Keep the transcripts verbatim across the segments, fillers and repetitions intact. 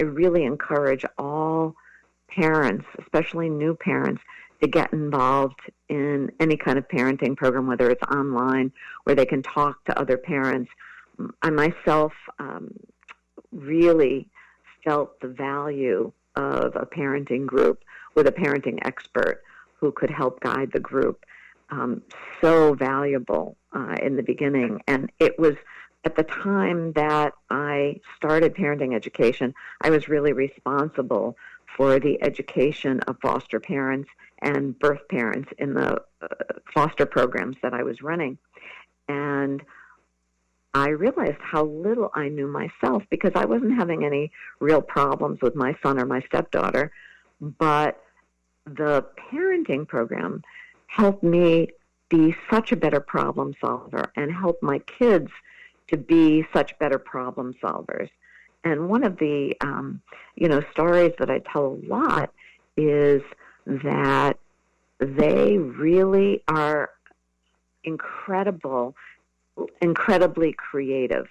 I really encourage all parents, especially new parents, to get involved in any kind of parenting program, whether it's online, where they can talk to other parents. I myself um, really felt the value of a parenting group with a parenting expert who could help guide the group. Um, so valuable uh, in the beginning. And it was at the time that I started parenting education, I was really responsible for the education of foster parents and birth parents in the uh, foster programs that I was running. And I realized how little I knew myself, because I wasn't having any real problems with my son or my stepdaughter, but the parenting program helped me be such a better problem solver and help my kids to be such better problem solvers. And one of the, um, you know, stories that I tell a lot is that they really are incredible, incredibly creative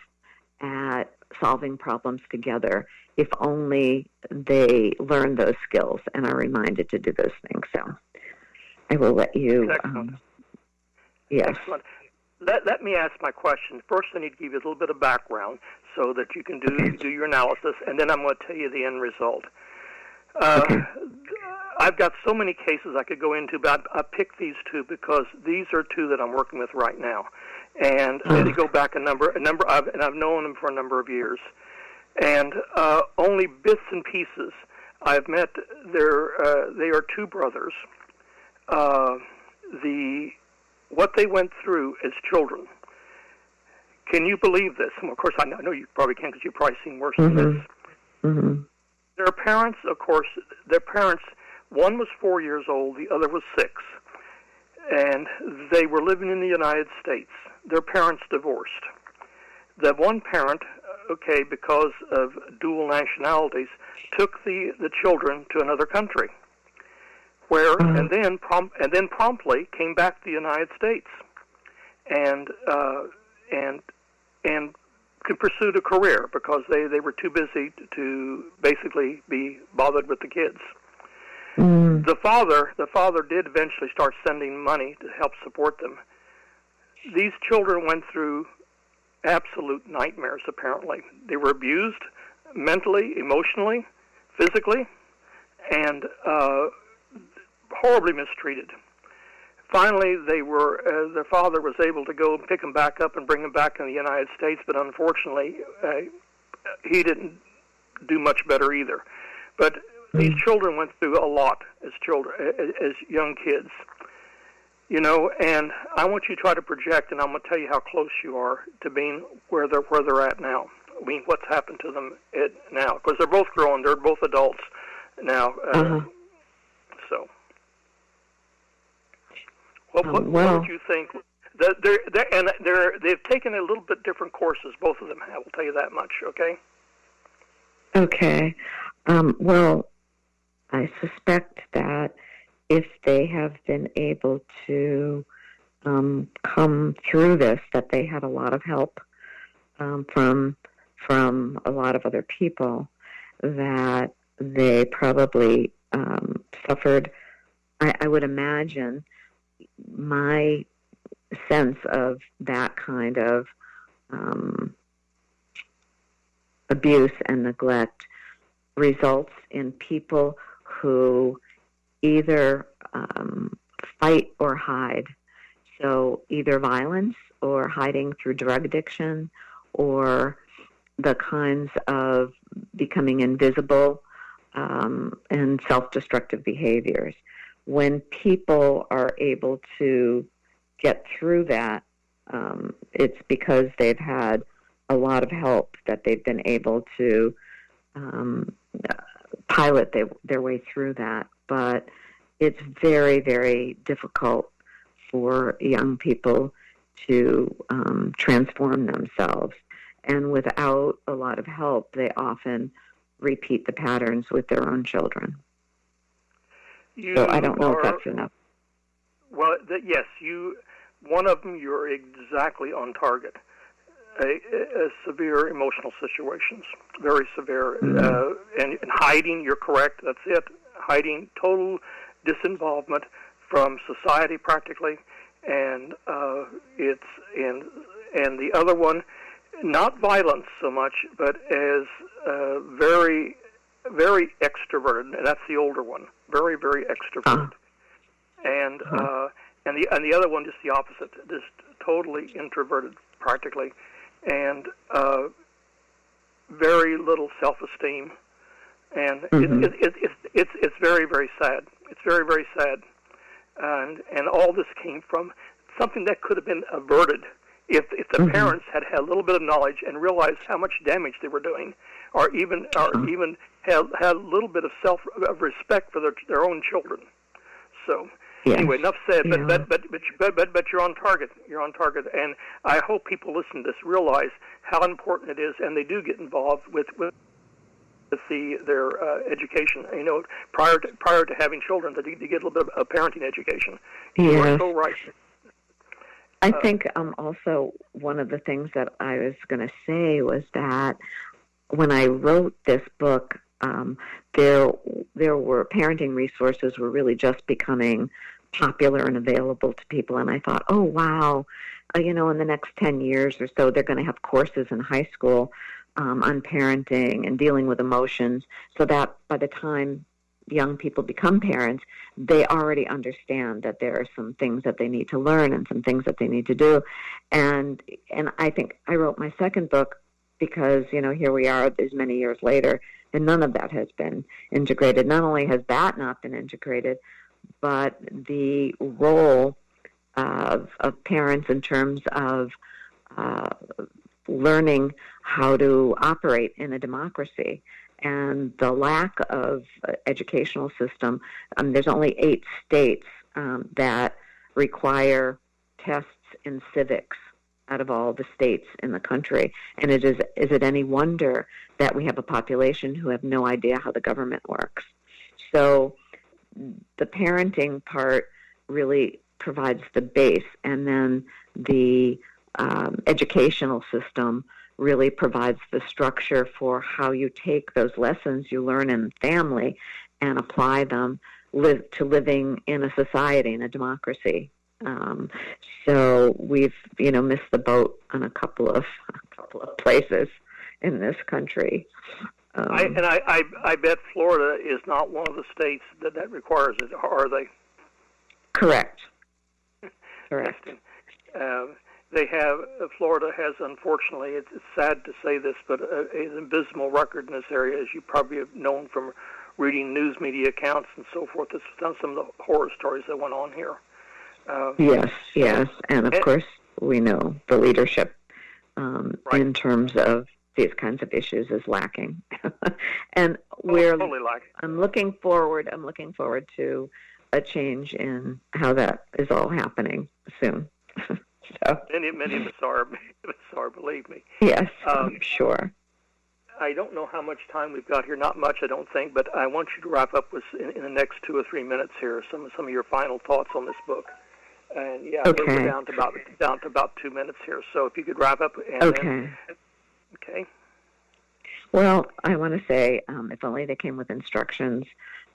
at solving problems together if only they learn those skills and are reminded to do those things. So I will let you. Excellent. Um, yes. Excellent. Let, let me ask my question. First, I need to give you a little bit of background so that you can do okay. do your analysis, and then I'm going to tell you the end result. Uh, okay. I've got so many cases I could go into, but I, I picked these two because these are two that I'm working with right now, and oh. they go back a number, a number, I've, and I've known them for a number of years, and uh, only bits and pieces. I've met their. Uh, they are two brothers. Uh, the what they went through as children. Can you believe this? And of course, I know you probably can't, because you've probably seen worse mm-hmm. than this. Mm-hmm. Their parents, of course, their parents, one was four years old, the other was six, and they were living in the United States. Their parents divorced. The one parent, okay, because of dual nationalities, took the, the children to another country. Where and then prom- and then promptly came back to the United States, and uh, and and pursued a career because they, they were too busy to basically be bothered with the kids. Mm. The father the father did eventually start sending money to help support them. These children went through absolute nightmares. Apparently, they were abused mentally, emotionally, physically, and. Uh, horribly mistreated. Finally, they were. Uh, their father was able to go and pick them back up and bring them back in the United States, but unfortunately, uh, he didn't do much better either. But these children went through a lot as children, as, as young kids, you know. And I want you to try to project, and I'm going to tell you how close you are to being where they're where they're at now. I mean, what's happened to them at, now? Because they're both growing. They're both adults now. Uh, uh-huh. So. Well, what, um, well, what would you think? They're, they're, and they're, they've taken a little bit different courses, both of them have. I'll tell you that much, okay? Okay. Um, well, I suspect that if they have been able to um, come through this, that they had a lot of help um, from from a lot of other people, that they probably um, suffered, I, I would imagine, my sense of that kind of um, abuse and neglect results in people who either um, fight or hide. So either violence or hiding through drug addiction or the kinds of becoming invisible um, and self-destructive behaviors. When people are able to get through that, um, it's because they've had a lot of help, that they've been able to um, pilot they, their way through that. But it's very, very difficult for young people to um, transform themselves. And without a lot of help, they often repeat the patterns with their own children. You so I don't know are, if that's enough. Well, the, yes, you. One of them, you're exactly on target. A, a severe emotional situations, very severe. Uh, and, and hiding, you're correct, that's it. Hiding, total disinvolvement from society practically. And uh, it's and, and the other one, not violence so much, but as uh, very, very extroverted. And that's the older one, very, very extroverted. And uh, and the and the other one just the opposite, just totally introverted practically, and uh, very little self-esteem. And mm-hmm. it, it, it, it, it's it's very, very sad. It's very, very sad. And and all this came from something that could have been averted if if the mm-hmm. parents had had a little bit of knowledge and realized how much damage they were doing, or even or mm-hmm. even had had a little bit of self of respect for their their own children. So yes. anyway, enough said. But, yeah. but, but but but but but you're on target. You're on target, and I hope people listen to this realize how important it is, and they do get involved with with the their uh, education. You know, prior to, prior to having children, they need to get a little bit of a parenting education. Yes. You are so right. I uh, think um, also one of the things that I was going to say was that when I wrote this book. Um, there, there were parenting resources were really just becoming popular and available to people. And I thought, oh, wow, uh, you know, in the next ten years or so, they're going to have courses in high school um, on parenting and dealing with emotions so that by the time young people become parents, they already understand that there are some things that they need to learn and some things that they need to do. And, and I think I wrote my second book because, you know, here we are as many years later, and none of that has been integrated. Not only has that not been integrated, but the role of, of parents in terms of uh, learning how to operate in a democracy and the lack of uh, educational system. Um, there's only eight states um, that require tests in civics out of all the states in the country. And it is, is it any wonder that we have a population who have no idea how the government works? So the parenting part really provides the base, and then the um, educational system really provides the structure for how you take those lessons you learn in family and apply them live, to living in a society, in a democracy. Um, so we've, you know, missed the boat on a couple of a couple of places in this country. Um, I, and I, I, I bet Florida is not one of the states that that requires it, are they? Correct. Correct. Uh, they have, Florida has, unfortunately, it's, it's sad to say this, but uh, an abysmal record in this area, as you probably have known from reading news media accounts and so forth. It's some of the horror stories that went on here. Uh, yes, yes, and of it, course we know the leadership um, right. in terms of these kinds of issues is lacking, and we're. Oh, totally lacking. I'm looking forward. I'm looking forward to a change in how that is all happening soon. so. Many, many of us are, are, believe me. Yes, um, I'm sure. I don't know how much time we've got here. Not much, I don't think, but I want you to wrap up with in, in the next two or three minutes here. Some some of your final thoughts on this book. And yeah, okay. We're down to about down to about two minutes here. So if you could wrap up. And okay. Then, okay. Well, I want to say, um, if only they came with instructions.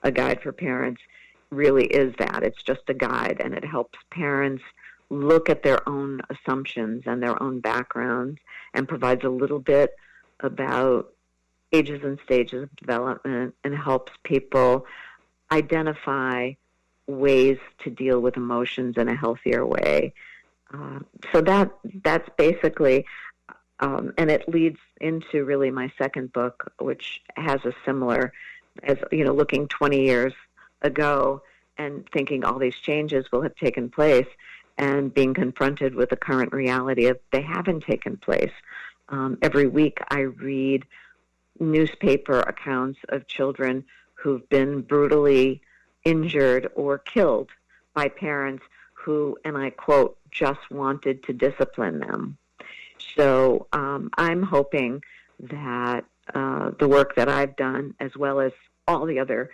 A guide for parents really is that. It's just a guide, and it helps parents look at their own assumptions and their own backgrounds, and provides a little bit about ages and stages of development, and helps people identify ways to deal with emotions in a healthier way. Uh, so that that's basically, um, and it leads into really my second book, which has a similar, as you know, looking twenty years ago and thinking all these changes will have taken place, and being confronted with the current reality of they haven't taken place. Um, every week I read newspaper accounts of children who've been brutally injured or killed by parents who, and I quote, just wanted to discipline them. So um, I'm hoping that uh, the work that I've done, as well as all the other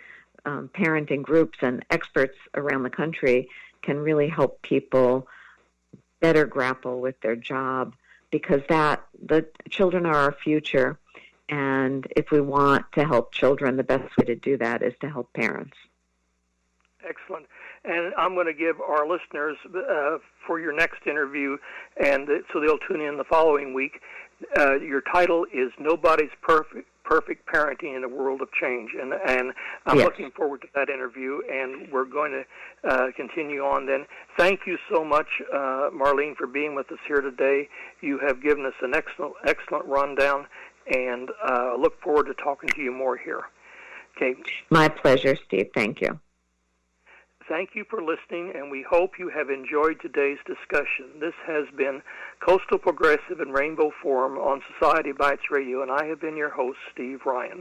um, parenting groups and experts around the country, can really help people better grapple with their job, because that the children are our future, And if we want to help children, the best way to do that is to help parents. Excellent. And I'm going to give our listeners uh, for your next interview, and so they'll tune in the following week. Uh, your title is Nobody's Perfect Perfect Parenting in a World of Change, and and I'm yes. looking forward to that interview, and we're going to uh, continue on then. Thank you so much, uh, Marlene, for being with us here today. You have given us an excellent, excellent rundown, and I uh, look forward to talking to you more here. Okay. My pleasure, Steve. Thank you. Thank you for listening, and we hope you have enjoyed today's discussion. This has been Coastal Progressive and Rainbow Forum on Society Bites Radio, and I have been your host, Steve Ryan.